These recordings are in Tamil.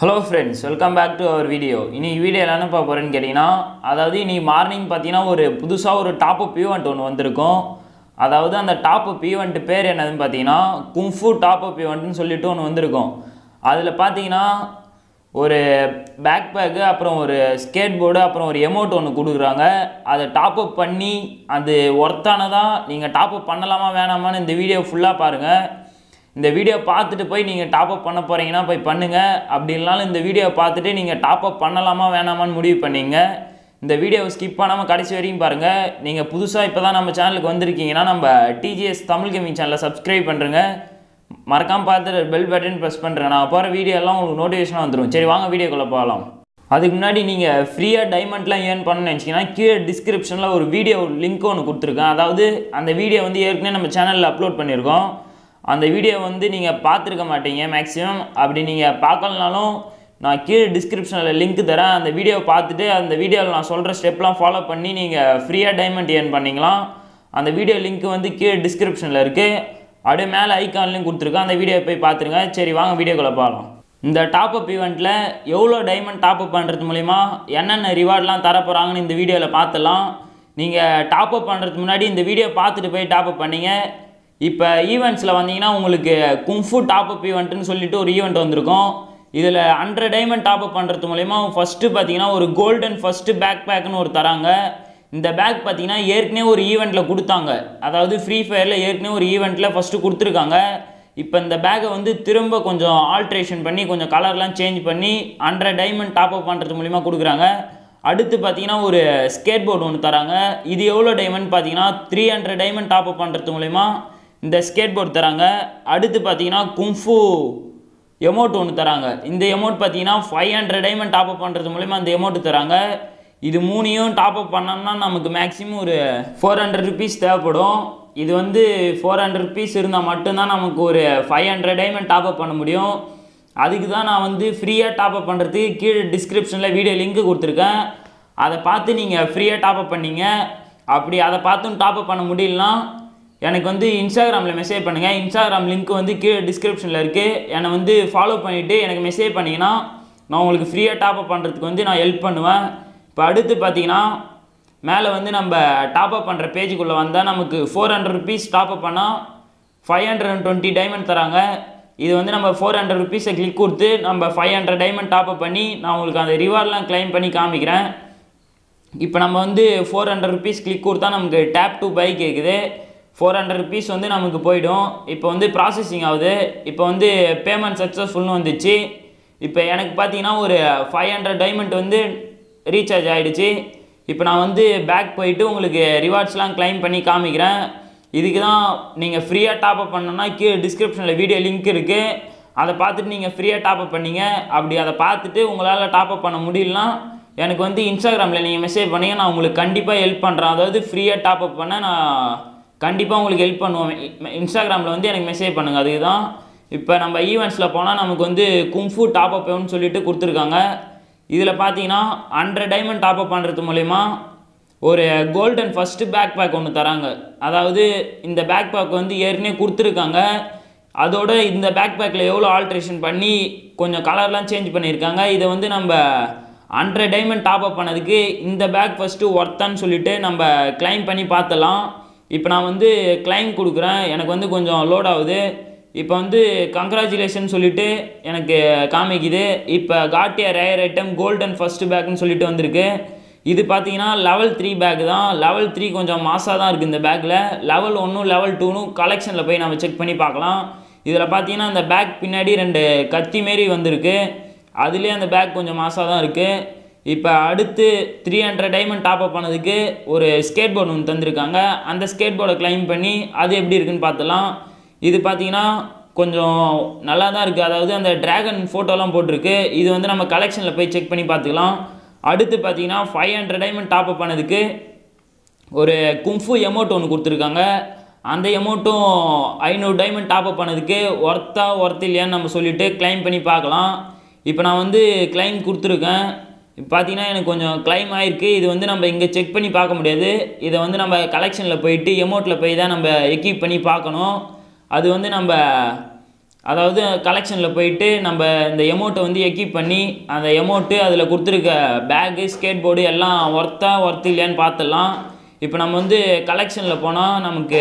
Hello friends, welcome back to our video. In this video enna paapora nu ketingna adavadhu ini morning pathina oru pudusa oru top up event onnu vandirukum adavadhu and top up event per enadhu pathina Kung Fu top up event nu sollitu onnu vandirukum adula pathina oru backpack appuram oru skateboard appuram oru emote onnu kudukranga adha top up panni adu worth anada neenga top up pannalama venama nu indha video full ah paarenga இந்த வீடியோ பார்த்துட்டு போய் நீங்க டாப் அப் பண்ண போறீங்கனா போய் பண்ணுங்க அப்படி இல்லனால இந்த வீடியோ பார்த்துட்டு நீங்க டாப் அப் பண்ணலாமா வேணாமான்னு முடிவு பண்ணீங்க இந்த வீடியோவை ஸ்கிப் பண்ணாம கடைசி வரைக்கும் பாருங்க நீங்க புதுசா இப்பதான் நம்ம சேனலுக்கு வந்திருக்கீங்கனா நம்ம TGS Thamilgaming சேனலை சப்ஸ்கிரைப் பண்ணுங்க மறக்காம பார்த்து பெல் பட்டன் பிரஸ் பண்ணுங்க நான் போற வீடியோ எல்லாம் உங்களுக்கு நோட்டிஃபிகேஷன் வந்துரும் சரி வாங்க வீடியோக்குள்ள போலாம் அதுக்கு முன்னாடி நீங்க ஃப்ரீயா டைமண்ட்லாம் earn பண்ணனும்னு நினைச்சீங்கனா கீழ டிஸ்கிரிப்ஷன்ல ஒரு வீடியோ லிங்க் ஒன்னு கொடுத்திருக்கேன் அதாவது அந்த வீடியோ வந்து ஏற்கனவே நம்ம சேனல்ல அப்லோட் பண்ணிருக்கோம் அந்த வீடியோ வந்து நீங்க பாத்துக்க மாட்டீங்க maximum அப்படி நீங்க பார்க்கலனாலும் நான் கீழ டிஸ்கிரிப்ஷன்ல லிங்க் தரேன் அந்த வீடியோ பார்த்துட்டு அந்த வீடியோல நான் சொல்ற ஸ்டெப்லாம் ஃபாலோ பண்ணி நீங்க ஃப்ரீயா டைமண்ட் earn பண்ணீங்களாம் அந்த வீடியோ லிங்க் வந்து கீழ டிஸ்கிரிப்ஷன்ல இருக்கு அட மேல ஐகான்லயும் கொடுத்திருக்கேன் அந்த வீடியோ போய் பாத்துருங்க சரி வாங்க வீடியோக்குள்ள போலாம் இந்த டாப் அப் ஈவென்ட்ல எவ்வளவு டைமண்ட் டாப் அப் பண்றது மூலமா என்னென்ன ரிவார்ட்லாம் தர போறாங்கன்னு இந்த வீடியோல பார்த்தலாம் நீங்க டாப் அப் பண்றதுக்கு முன்னாடி இந்த வீடியோ பார்த்துட்டு போய் டாப் அப் பண்ணீங்க இப்ப ஈவென்ட்ஸ்ல வந்தீங்கனா உங்களுக்கு Kung Fu top up event னு சொல்லிட்டு ஒரு ஈவென்ட் வந்திருக்கும் இதுல 100 டைமண்ட் டாப் அப் பண்றது மூலமா ஃபர்ஸ்ட் பாத்தீங்கனா ஒரு கோல்டன் ஃபர்ஸ்ட் பேக்பேக் னு ஒரு தராங்க இந்த பேக் பாத்தீங்கனா ஏற்கனவே ஒரு ஈவென்ட்ல கொடுத்தாங்க அதாவது Free Fire ல ஏற்கனவே ஒரு ஈவென்ட்ல ஃபர்ஸ்ட் கொடுத்திருக்காங்க இப்போ இந்த பேக்க வந்து திரும்ப கொஞ்சம் ஆல்டரேஷன் பண்ணி கொஞ்சம் கலர்லாம் சேஞ்ச் பண்ணி 100 டைமண்ட் டாப் அப் பண்றது மூலமா கொடுக்கறாங்க அடுத்து பாத்தீங்கனா ஒரு ஸ்கேட்போர்ட் ஒன்னு தராங்க இது எவ்வளவு டைமண்ட் பாத்தீங்கனா 300 டைமண்ட் டாப் அப் பண்றது மூலமா இந்த skateboard தராங்க அடுத்து பாத்தீங்கனா Kung Fu emote ஒன்னு தராங்க இந்த emote பாத்தீங்கனா 500 டைமண்ட் டாப் அப் பண்றது மூலமா அந்த emote தராங்க இது மூணையும் டாப் அப் பண்ணனும்னா நமக்கு maximum ஒரு 400 ரூபீஸ் தேவைப்படும் இது வந்து 400 ரூபீஸ் இருந்தா மட்டும் தான் நமக்கு ஒரு 500 டைமண்ட் டாப் அப் பண்ண முடியும் அதுக்கு தான் நான் வந்து ஃப்ரீயா டாப் அப் பண்றதுக்கு கீழ டிஸ்கிரிப்ஷன்ல வீடியோ லிங்க் கொடுத்திருக்கேன் அத பார்த்து நீங்க ஃப்ரீயா டாப் அப் பண்ணீங்க அப்படி அத பார்த்தும் டாப் அப் பண்ண முடியலனா எனக்கு வந்து Instagramல மெசேஜ் பண்ணுங்க Instagram லிங்க் வந்து கீழ டிஸ்கிரிப்ஷன்ல இருக்கு انا வந்து ஃபாலோ பண்ணிட்டு எனக்கு மெசேஜ் பண்ணீங்கனா நான் உங்களுக்கு ஃப்ரீயா டாப் அப் பண்றதுக்கு வந்து நான் ஹெல்ப் பண்ணுவேன் இப்போ அடுத்து பாத்தீங்கனா மேல வந்து நம்ம டாப் அப் பண்ற பேஜ்க்குள்ள வந்தா நமக்கு 400 rupees டாப் அப் பண்ணா 520 டைமண்ட் தராங்க இது வந்து நம்ம 400 rupees-ஐ கிளிக் கொடுத்து நம்ம 500 டைமண்ட் டாப் அப் பண்ணி நான் உங்களுக்கு அந்த ரிவார்ட்லாம் க்ளைம் பண்ணி காமிக்கிறேன் இப்போ நம்ம வந்து 400 rupees கிளிக் கொடுத்தா நமக்கு டாப் டு பை கேக்குது 400 rupees வந்து நமக்கு போய்டும் இப்போ வந்து processing ஆகுது இப்போ வந்து payment successful னு வந்துச்சு இப்போ எனக்கு பாத்தீங்கனா ஒரு 500 டைமண்ட் வந்து ரீசார்ஜ் ஆயிடுச்சு இப்போ நான் வந்து பேக் போயிடு உங்களுக்கு ரிவார்ட்ஸ்லாம் க்ளைம் பண்ணி காமிக்கிறேன் இதுக்கு தான் நீங்க ஃப்ரீயா டாப் அப் பண்ணனும்னா கீழ டிஸ்கிரிப்ஷன்ல வீடியோ லிங்க் இருக்கு அத பார்த்துட்டு நீங்க ஃப்ரீயா டாப் அப் பண்ணீங்க அப்படி அத பார்த்துட்டு உங்களால டாப் அப் பண்ண முடியலனா எனக்கு வந்து Instagramல நீங்க மெசேஜ் பண்ணீங்க நான் உங்களுக்கு கண்டிப்பா ஹெல்ப் பண்றேன் அதாவது ஃப்ரீயா டாப் அப் பண்ண நான் கண்டிப்பா உங்களுக்கு ஹெல்ப் பண்ணுவேன் Instagramல வந்து எனக்கு மெசேஜ் பண்ணுங்க அதுக்கு தான் இப்போ நம்ம ஈவென்ட்ஸ்ல போனா நமக்கு வந்து Kung Fu டாப் அப் னு சொல்லிட்டு கொடுத்திருக்காங்க இதுல பாத்தீங்கனா 100 டைமண்ட் டாப் அப் பண்றது மூலமா ஒரு கோல்டன் ஃபர்ஸ்ட் பேக்பேக் ஒன்னு தராங்க அதாவது இந்த பேக்பேக் வந்து ஏற்கனவே கொடுத்திருக்காங்க அதோட இந்த பேக்பேக்ல எவ்வளவு ஆல்டரேஷன் பண்ணி கொஞ்சம் கலர்லாம் சேஞ்ச் பண்ணிருக்காங்க இது வந்து நம்ம 100 டைமண்ட் டாப் அப் பண்ணதுக்கு இந்த பேக் ஃபர்ஸ்ட் வர்த்தான் சொல்லிட்டு நம்ம க்ளைம் பண்ணி பார்த்தலாம் இப்போ நான் வந்து க்ளைம் குடுக்குறேன் எனக்கு வந்து கொஞ்சம் லோட் ஆகுது இப்போ வந்து congratulations சொல்லிட்டு எனக்கு காமிக்குது இப்போ got a rare item golden first bag னு சொல்லிட்டு வந்திருக்கு இது பாத்தீங்கனா level 3 bag தான் level 3 கொஞ்சம் மாசா தான் இருக்கு இந்த பேக்ல level 1 level 2 னு கலெக்ஷன்ல போய் நாம செக் பண்ணி பார்க்கலாம் இதல பாத்தீங்கனா அந்த பேக் பின்னாடி ரெண்டு கத்தி மேரி வந்திருக்கு அதுலயே அந்த பேக் கொஞ்சம் மாசா தான் இருக்கு இப்போ அடுத்து 300 டைமண்ட் டாப் அப் பண்ணதுக்கு ஒரு ஸ்கேட்போர்ட் ஒன்னு தந்திருக்காங்க அந்த ஸ்கேட்போர்ட க்ளைம் பண்ணி அது எப்படி இருக்குன்னு பார்த்தலாம் இது பாத்தீங்கனா கொஞ்சம் நல்லா தான் இருக்கு அதாவது அந்த டிராகன் போட்டோலாம் போட்டுருக்கு இது வந்து நம்ம கலெக்ஷன்ல போய் செக் பண்ணி பார்த்துக்கலாம் அடுத்து பாத்தீங்கனா 500 டைமண்ட் டாப் அப் பண்ணதுக்கு ஒரு Kung Fu emote ஒன்னு கொடுத்திருக்காங்க அந்த emoteம் 500 டைமண்ட் டாப் அப் பண்ணதுக்கு worth இல்லையான்னு நம்ம சொல்லிட்டு க்ளைம் பண்ணி பார்க்கலாம் இப்போ நான் வந்து க்ளைம் கொடுத்திருக்கேன் பாத்தீனா எனக்கு கொஞ்சம் க்ளைம் ஆயிருக்கு இது வந்து நம்ம இங்க செக் பண்ணி பார்க்க முடியாது இத வந்து நம்ம கலெக்ஷன்ல போய்ட்டு emoteல போய் தான் நம்ம எக்யூப் பண்ணி பார்க்கணும் அது வந்து நம்ம அதாவது கலெக்ஷனில் போயிட்டு நம்ம இந்த எமௌண்ட்டை வந்து எக்கிப் பண்ணி அந்த எமௌண்ட்டு அதில் கொடுத்துருக்க பேக்கு ஸ்கேட் போர்டு எல்லாம் ஒர்த்து இல்லையான்னு பார்த்துடலாம். இப்போ நம்ம வந்து கலெக்ஷனில் போனால் நமக்கு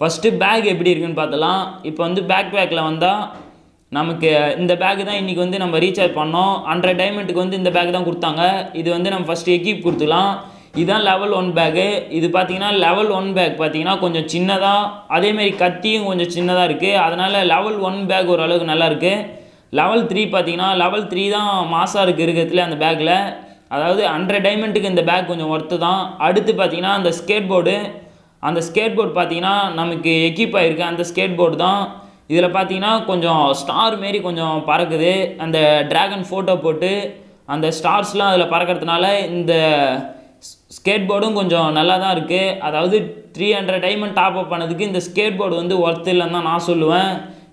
ஃபஸ்ட்டு பேக் எப்படி இருக்குன்னு பார்த்துலாம். இப்போ வந்து பேக் பேக்கில் வந்தால் நமக்கு இந்த பேக்கு தான் இன்றைக்கி வந்து நம்ம ரீசார்ஜ் பண்ணோம். 100 டைமண்டுக்கு வந்து இந்த பேக் தான் கொடுத்தாங்க. இது வந்து நம்ம ஃபஸ்ட்டு எக்கிப் கொடுத்துக்கலாம். இதுதான் லெவல் 1 பேக்கு. இது பார்த்திங்கன்னா லெவல் 1 பேக் பார்த்திங்கன்னா கொஞ்சம் சின்னதாக, அதேமாரி கத்தியும் கொஞ்சம் சின்னதாக இருக்குது. அதனால் லெவல் 1 பேக் ஓரளவுக்கு நல்லாயிருக்கு. லெவல் 3 பார்த்திங்கன்னா லெவல் 3 தான் மாசாக இருக்குது இருக்கிறதுல அந்த பேக்கில். அதாவது 100 டைமண்டுக்கு இந்த பேக் கொஞ்சம் ஒர்த்து தான். அடுத்து பார்த்திங்கன்னா அந்த ஸ்கேட் போர்டு, அந்த ஸ்கேட் போர்டு பார்த்திங்கன்னா நமக்கு எக்கிப் ஆகிருக்கு அந்த ஸ்கேட் போர்டு தான். இதில் பார்த்திங்கன்னா கொஞ்சம் ஸ்டார் மாரி கொஞ்சம் பறக்குது, அந்த ட்ராகன் ஃபோட்டோ போட்டு அந்த ஸ்டார்ஸ்லாம் அதில் பறக்கிறதுனால இந்த ஸ்கேட் போர்டும் கொஞ்சம் நல்லா தான் இருக்குது. அதாவது 300 டைமண்ட் டாப் அப் பண்ணதுக்கு இந்த ஸ்கேட் போர்டு வந்து ஒர்த்து இல்லைன்னு தான் நான் சொல்லுவேன்.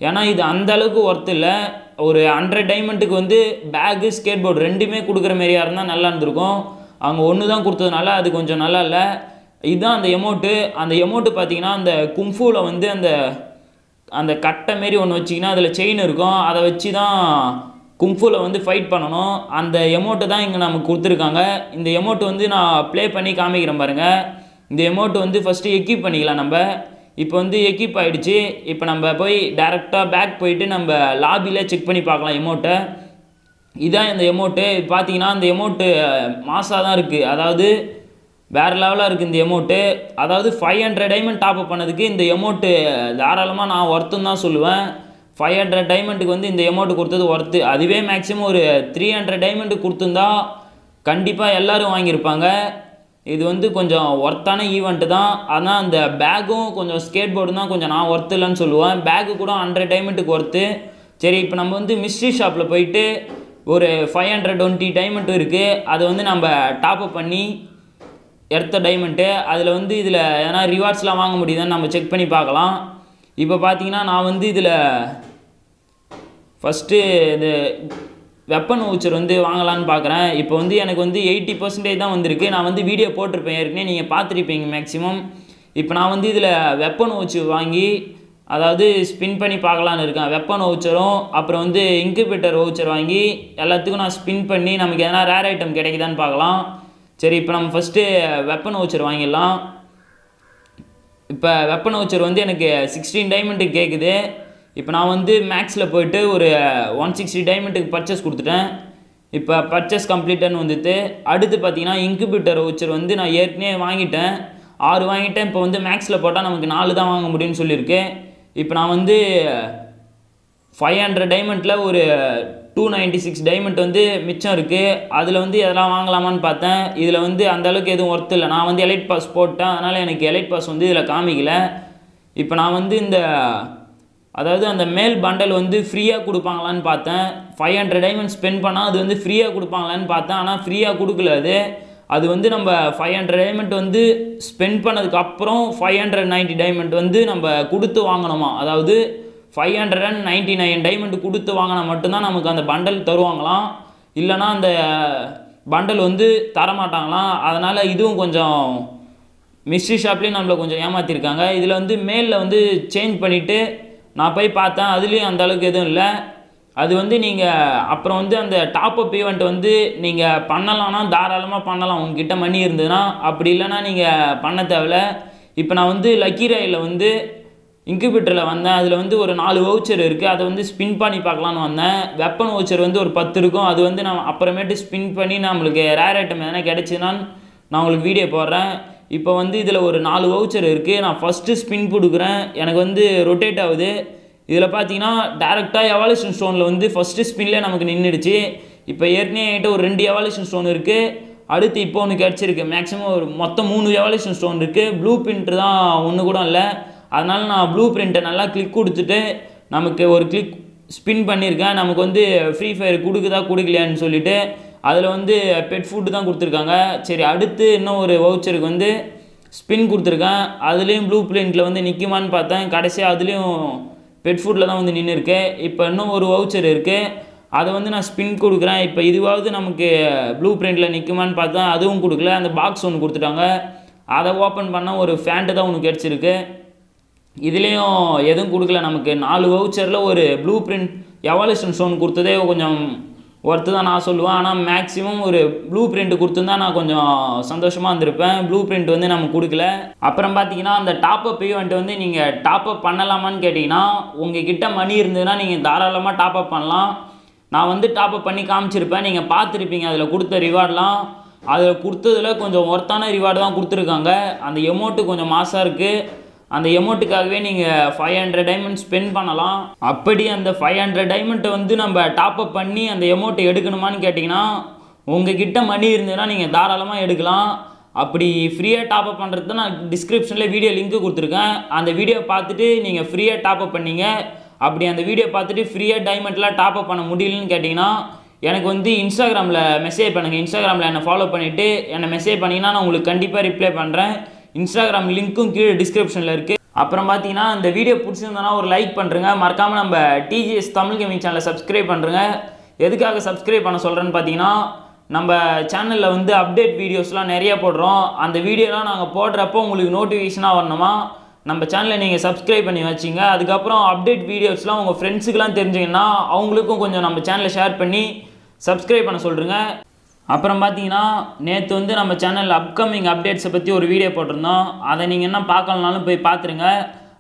ஏன்னா இது அந்தளவுக்கு ஒர்த்து இல்லை. ஒரு 100 டைமண்ட்டுக்கு வந்து பேக்கு ஸ்கேட் போர்டு ரெண்டுமே கொடுக்குற மாரியாக இருந்தால் நல்லா இருந்திருக்கும். அவங்க ஒன்று தான் கொடுத்ததுனால அது கொஞ்சம் நல்லா இல்லை. இதுதான் அந்த எமௌண்ட்டு. அந்த எமௌண்ட்டு பார்த்திங்கன்னா அந்த குங்ஃபூவில் வந்து அந்த அந்த கட்டை மாரி ஒன்று வச்சிங்கன்னா அதில் செயின் இருக்கும். அதை வச்சு தான் குங்ஃபூவில் வந்து ஃபைட் பண்ணணும். அந்த எமௌண்ட்டு தான் இங்கே நமக்கு கொடுத்துருக்காங்க. இந்த எமௌண்ட்டு வந்து நான் ப்ளே பண்ணி காமிக்கிறேன் பாருங்கள். இந்த எமௌண்ட்டு வந்து ஃபஸ்ட்டு எக்கிப் பண்ணிக்கலாம் நம்ம. இப்போ வந்து எக்கிப் ஆகிடுச்சு. இப்போ நம்ம போய் டேரெக்டாக பேக் போயிட்டு நம்ம லாபியில் செக் பண்ணி பார்க்கலாம் எமௌண்ட்டை. இதுதான் இந்த எமௌண்ட்டு. இது பார்த்திங்கன்னா இந்த எமௌண்ட்டு மாசாக தான் இருக்குது. அதாவது வேறு லெவலாக இருக்குது இந்த எமௌண்ட்டு. அதாவது 500 டைமண்ட் டாப்அப் பண்ணதுக்கு இந்த எமௌண்ட்டு தாராளமாக நான் ஒர்த்துன்னு தான் சொல்லுவேன். 500 டைமண்டுக்கு வந்து இந்த எமௌண்ட்டு கொடுத்தது ஒர்த்து. அதுவே மேக்ஸிமம் ஒரு 300 டைமண்டுக்கு கொடுத்துருந்தா கண்டிப்பாக எல்லோரும் வாங்கியிருப்பாங்க. இது வந்து கொஞ்சம் ஒர்த்தான ஈவெண்ட்டு தான். ஆனால் அந்த பேக்கும் கொஞ்சம் ஸ்கேட் போர்டு தான் கொஞ்சம் நான் ஒர்த்து இல்லைன்னு சொல்லுவேன். பேக்கு கூட 100 டைமண்டுக்கு ஒர்த்து. சரி, இப்போ நம்ம வந்து மிஸ்ட்ரி ஷாப்பில் போயிட்டு ஒரு 520 டைமண்ட்டு இருக்குது. அதை வந்து நம்ம டாப்அப் பண்ணி எடுத்த டைமண்ட்டு அதில் வந்து இதில் ஏன்னா ரிவார்ட்ஸ்லாம் வாங்க முடியுதுன்னு நம்ம செக் பண்ணி பார்க்கலாம். இப்போ பார்த்தீங்கன்னா நான் வந்து இதில் ஃபஸ்ட்டு இந்த வெப்பன் வவுச்சர் வந்து வாங்கலான்னு பார்க்குறேன். இப்போ வந்து எனக்கு வந்து 80% தான் வந்திருக்கு. நான் வந்து வீடியோ போட்டிருப்பேன் ஏற்கனவே, நீங்கள் பார்த்துருப்பீங்க மேக்ஸிமம். இப்போ நான் வந்து இதில் வெப்பன் வவுச்சர் வாங்கி அதாவது ஸ்பின் பண்ணி பார்க்கலான்னு இருக்கேன். வெப்பன் வவுச்சரும் அப்புறம் வந்து இன்குபேட்டர் வவுச்சர் வாங்கி எல்லாத்துக்கும் நான் ஸ்பின் பண்ணி நமக்கு எதனா ரேர் ஐட்டம் கிடைக்குதான்னு பார்க்கலாம். சரி, இப்போ நம்ம ஃபஸ்ட்டு வெப்பன் வவுச்சர் வாங்கிடலாம். இப்போ வெப்பன் வவுச்சர் வந்து எனக்கு 16 டைமண்ட்டுக்கு கேட்குது. இப்போ நான் வந்து மேக்ஸில் போய்ட்டு ஒரு 160 டைமண்ட்டுக்கு பர்ச்சேஸ் கொடுத்துட்டேன். இப்போ பர்ச்சேஸ் கம்ப்ளீட்டன்னு வந்துட்டு. அடுத்து பார்த்திங்கன்னா இன்குபேட்டர் வவுச்சர் வந்து நான் ஏற்கனவே வாங்கிட்டேன், 6 வாங்கிட்டேன். இப்போ வந்து மேக்ஸில் போட்டால் நமக்கு 4 தான் வாங்க முடியும்னு சொல்லியிருக்கு. இப்போ நான் வந்து 500 டைமண்டில் ஒரு 296 டைமண்ட் வந்து மிச்சம் இருக்குது. அதில் வந்து எதெல்லாம் வாங்கலாமான்னு பார்த்தேன். இதில் வந்து அந்தளவுக்கு எதுவும் ஒர்த்து இல்லை. நான் வந்து எலைட் பாஸ் போட்டேன், அதனால் எனக்கு எலைட் பாஸ் வந்து இதில் காமிக்கலை. இப்போ நான் வந்து இந்த அதாவது அந்த மேல் பண்டல் வந்து ஃப்ரீயாக கொடுப்பாங்களான்னு பார்த்தேன். 500 டைமண்ட் ஸ்பெண்ட் பண்ணால் அது வந்து ஃப்ரீயாக கொடுப்பாங்களான்னு பார்த்தேன். ஆனால் ஃப்ரீயாக கொடுக்கல. அது வந்து நம்ம 500 டைமண்ட் வந்து ஸ்பெண்ட் பண்ணதுக்கப்புறம் 590 டைமண்ட் வந்து நம்ம கொடுத்து வாங்கணுமா. அதாவது 599 டைமண்ட் கொடுத்து வாங்கினா மட்டும்தான் நமக்கு அந்த பண்டல் தருவாங்களாம். இல்லைனா அந்த பண்டல் வந்து தரமாட்டாங்களாம். அதனால் இதுவும் கொஞ்சம் மிஸ்ட்ரி ஷாப்லேயும் நம்மளை கொஞ்சம் ஏமாற்றிருக்காங்க. இதில் வந்து மேலில் வந்து சேஞ்ச் பண்ணிவிட்டு நான் போய் பார்த்தேன், அதுலேயும் அந்தளவுக்கு எதுவும் இல்லை. அது வந்து நீங்கள் அப்புறம் வந்து அந்த டாப்அப் ஈவெண்ட் வந்து நீங்கள் பண்ணலான்னா தாராளமாக பண்ணலாம் உங்ககிட்ட மணி இருந்ததுன்னா. அப்படி இல்லைன்னா நீங்கள் பண்ண தேவையில்ல. இப்போ நான் வந்து லக்கி ராயில் வந்து இன்குபேட்டரில் வந்தேன். அதில் வந்து ஒரு 4 வவுச்சர் இருக்குது. அதை வந்து ஸ்பின் பண்ணி பார்க்கலான்னு வந்தேன். வெப்பன் வவுச்சர் வந்து ஒரு 10 இருக்கும். அது வந்து நான் அப்புறமேட்டு ஸ்பின் பண்ணி நம்மளுக்கு ரேர் ஐட்டம் எதனா கிடச்சிதுனான்னு நான் உங்களுக்கு வீடியோ போடுறேன். இப்போ வந்து இதில் ஒரு 4 வவுச்சர் இருக்குது. நான் ஃபஸ்ட்டு ஸ்பின் கொடுக்குறேன். எனக்கு வந்து ரொட்டேட் ஆகுது. இதில் பார்த்தீங்கன்னா டேரெக்டாக எவால்யூஷன் ஸ்டோனில் வந்து ஃபஸ்ட்டு ஸ்பின்லே நமக்கு நின்றுடுச்சு. இப்போ ஏற்கனவே என்கிட்ட ஒரு 2 எவால்யூஷன் ஸ்டோன் இருக்குது. அடுத்து இப்போ ஒன்று கிடச்சிருக்கு. மேக்ஸிமம் ஒரு மொத்தம் 3 எவால்யூஷன் ஸ்டோன் இருக்குது. ப்ளூ பிரிண்ட்டு தான் ஒன்று கூட இல்லை. அதனால் நான் ப்ளூ பிரிண்ட்டை நல்லா கிளிக் கொடுத்துட்டு நமக்கு ஒரு கிளிக் ஸ்பின் பண்ணியிருக்கேன். நமக்கு வந்து ஃப்ரீ ஃபயர் கொடுக்குதா கொடுக்கலையான்னு சொல்லிவிட்டு அதில் வந்து பெட் ஃபுட்டு தான் கொடுத்துருக்காங்க. சரி, அடுத்து இன்னும் ஒரு வவுச்சருக்கு வந்து ஸ்பின் கொடுத்துருக்கேன். அதுலேயும் ப்ளூ பிரிண்ட்டில் வந்து நிற்குமான்னு பார்த்தேன். கடைசியாக அதுலேயும் பெட் ஃபுட்டில் தான் வந்து நின்று இருக்கேன். இப்போ இன்னும் ஒரு வவுச்சர் இருக்குது. அதை வந்து நான் ஸ்பின் கொடுக்குறேன். இப்போ இதுவாவது நமக்கு ப்ளூ பிரிண்ட்டில் நிற்குமான்னு பார்த்தேன். அதுவும் கொடுக்கல. அந்த பாக்ஸ் ஒன்று கொடுத்துட்டாங்க. அதை ஓப்பன் பண்ணால் ஒரு ஃபேண்ட்டு தான் ஒன்று கிடச்சிருக்கு. இதுலயும் எதுவும் கொடுக்கல நமக்கு 4 வவுச்சர்ல ஒரு ப்ளூபிரிண்ட் எவாலுவேஷன் சோன் கொடுத்ததே கொஞ்சம் ஒர்த்து தான் நான் சொல்லுவேன். ஆனா மேக்ஸिमम ஒரு ப்ளூபிரிண்ட் கொடுத்தா நான் கொஞ்சம் சந்தோஷமா இருந்திருப்பேன். ப்ளூபிரிண்ட் வந்து நமக்கு கொடுக்கல. அப்புறம் பாத்தீங்கன்னா அந்த டாப் அப் ஈவென்ட் வந்து நீங்க டாப் அப் பண்ணலாமான்னு கேட்டினா உங்க கிட்ட மணி இருந்ததுனா நீங்க தாராளமா டாப் அப் பண்ணலாம். நான் வந்து டாப் அப் பண்ணி காமிச்சிருப்பேன். நீங்க பாத்திருப்பீங்க அதுல கொடுத்த ரிவார்ட்லாம் அதில் கொடுத்ததுல கொஞ்சம் ஒர்த்தான ரிவார்டு தான் கொடுத்துருக்காங்க. அந்த எமௌண்ட்டு கொஞ்சம் மாசாக இருக்குது. அந்த எமௌண்ட்டுக்காகவே நீங்கள் 500 டைமண்ட் ஸ்பெண்ட் பண்ணலாம். அப்படி அந்த 500 டைமண்ட்டை வந்து நம்ம டாப் அப் பண்ணி அந்த எமௌண்ட்டை எடுக்கணுமான்னு கேட்டிங்கன்னா உங்ககிட்ட மணி இருந்ததுன்னா நீங்கள் தாராளமாக எடுக்கலாம். அப்படி ஃப்ரீயாக டாப் அப் பண்ணுறது நான் டிஸ்கிரிப்ஷனில் வீடியோ லிங்க்கு கொடுத்துருக்கேன். அந்த வீடியோ பார்த்துட்டு நீங்கள் ஃப்ரீயாக டாப் அப் பண்ணிங்க. அப்படி அந்த வீடியோ பார்த்துட்டு ஃப்ரீயாக டைமண்ட்லாம் டாப் அப் பண்ண முடியலன்னு கேட்டிங்கன்னா எனக்கு வந்து இன்ஸ்டாகிராமில் மெசேஜ் பண்ணுங்கள். இன்ஸ்டாகிராமில் என்னை ஃபாலோ பண்ணிவிட்டு என்னை மெசேஜ் பண்ணிங்கன்னா நான் உங்களுக்கு கண்டிப்பாக ரிப்ளை பண்ணுறேன். இன்ஸ்டாகிராம் லிங்க்கும் கீழே டிஸ்கிரிப்ஷனில் இருக்குது. அப்புறம் பார்த்தீங்கன்னா இந்த வீடியோ பிடிச்சிருந்தோன்னா ஒரு லைக் பண்ணுறேங்க. மறக்காமல் நம்ம டிஜிஎஸ் தமிழ் கேமிங் சேனலை சப்ஸ்கிரைப் பண்ணுறேங்க. எதுக்காக சப்ஸ்கிரைப் பண்ண சொல்கிறேன்னு பார்த்தீங்கன்னா நம்ம சேனலில் வந்து அப்டேட் வீடியோஸ்லாம் நிறையா போடுறோம். அந்த வீடியோலாம் நாங்கள் போடுறப்போ உங்களுக்கு நோட்டிஃபிகேஷனாக வரணுமா நம்ம சேனலை நீங்கள் சப்ஸ்கிரைப் பண்ணி வச்சிங்க. அதுக்கப்புறம் அப்டேட் வீடியோஸ்லாம் உங்கள் ஃப்ரெண்ட்ஸுக்கெலாம் தெரிஞ்சிங்கன்னா அவங்களுக்கும் கொஞ்சம் நம்ம சேனலை ஷேர் பண்ணி சப்ஸ்கிரைப் பண்ண சொல்கிறேங்க. அப்புறம் பார்த்தீங்கன்னா நேற்று வந்து நம்ம சேனலில் அப்கமிங் அப்டேட்ஸை பற்றி ஒரு வீடியோ போட்டிருந்தோம். அதை நீங்கள் என்ன பார்க்கலனாலும் போய் பார்த்துருங்க.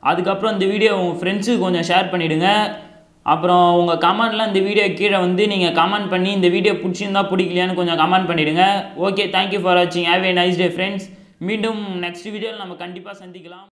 அதுக்கப்புறம் இந்த வீடியோ உங்கள் ஃப்ரெண்ட்ஸுக்கு கொஞ்சம் ஷேர் பண்ணிவிடுங்க. அப்புறம் உங்கள் கமெண்ட்லாம் இந்த வீடியோ கீழே வந்து நீங்கள் கமெண்ட் பண்ணி இந்த வீடியோ பிடிச்சிருந்தா பிடிக்கலையான்னு கொஞ்சம் கமெண்ட் பண்ணிவிடுங்க. ஓகே, தேங்க்யூ ஃபார் வாட்சிங். Have a nice day friends. மீண்டும் நெக்ஸ்ட் வீடியோவில் நம்ம கண்டிப்பாக சந்திக்கலாம்.